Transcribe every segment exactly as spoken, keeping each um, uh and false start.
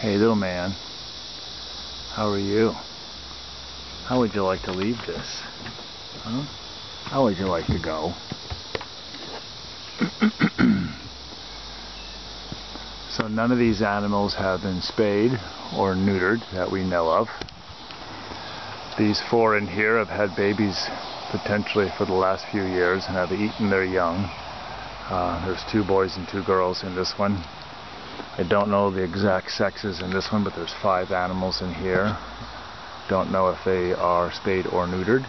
Hey little man, how are you? How would you like to leave this? Huh? How would you like to go? So none of these animals have been spayed or neutered that we know of. These four in here have had babies potentially for the last few years and have eaten their young. Uh, there's two boys and two girls in this one. I don't know the exact sexes in this one, but there's five animals in here. Don't know if they are spayed or neutered.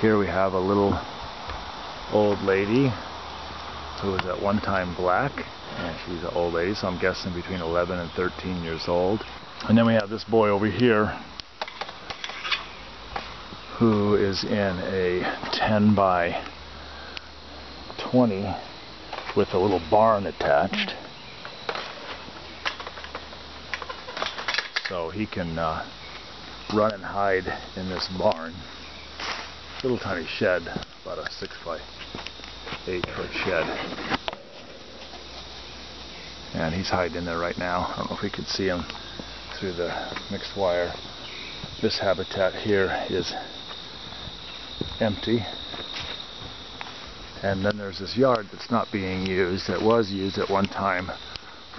Here we have a little old lady who was at one time black, and she's an old lady, so I'm guessing between eleven and thirteen years old. And then we have this boy over here who is in a ten by twenty with a little barn attached. So he can uh, run and hide in this barn. Little tiny shed, about a six by eight foot shed. And he's hiding in there right now. I don't know if we could see him through the mixed wire. This habitat here is empty. And then there's this yard that's not being used. It was used at one time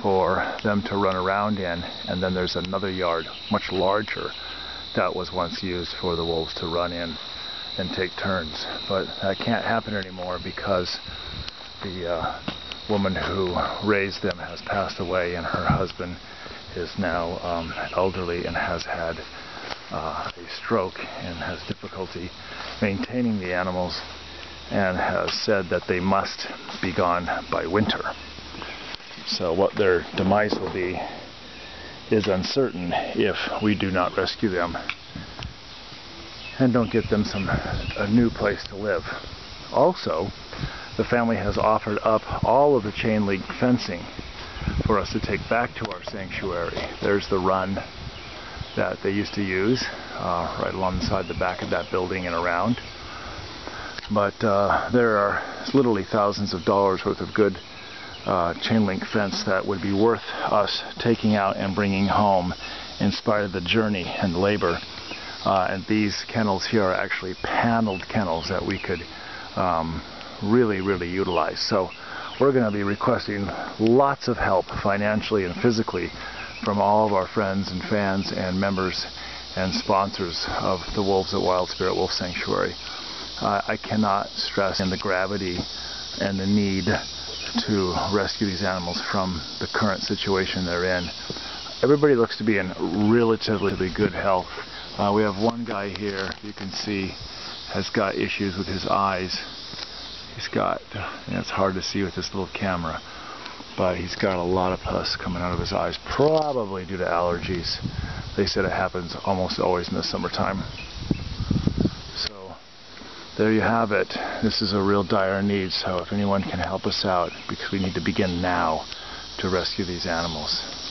for them to run around in, and then there's another yard, much larger, that was once used for the wolves to run in and take turns. But that can't happen anymore because the uh, woman who raised them has passed away, and her husband is now um, elderly and has had uh, a stroke and has difficulty maintaining the animals, and has said that they must be gone by winter. So what their demise will be is uncertain if we do not rescue them and don't get them some a new place to live. Also, the family has offered up all of the chain link fencing for us to take back to our sanctuary. There's the run that they used to use uh, right alongside the back of that building and around. But uh, there are literally thousands of dollars worth of good uh, chain link fence that would be worth us taking out and bringing home in spite of the journey and labor. Uh, and these kennels here are actually paneled kennels that we could um, really, really utilize. So we're going to be requesting lots of help financially and physically from all of our friends and fans and members and sponsors of the Wolves at Wild Spirit Wolf Sanctuary. Uh, I cannot stress the gravity and the need to rescue these animals from the current situation they're in. Everybody looks to be in relatively good health. Uh, we have one guy here, you can see, has got issues with his eyes. He's got, and it's hard to see with this little camera, but he's got a lot of pus coming out of his eyes, probably due to allergies. They said it happens almost always in the summertime. There you have it. This is a real dire need, so if anyone can help us out, because we need to begin now to rescue these animals.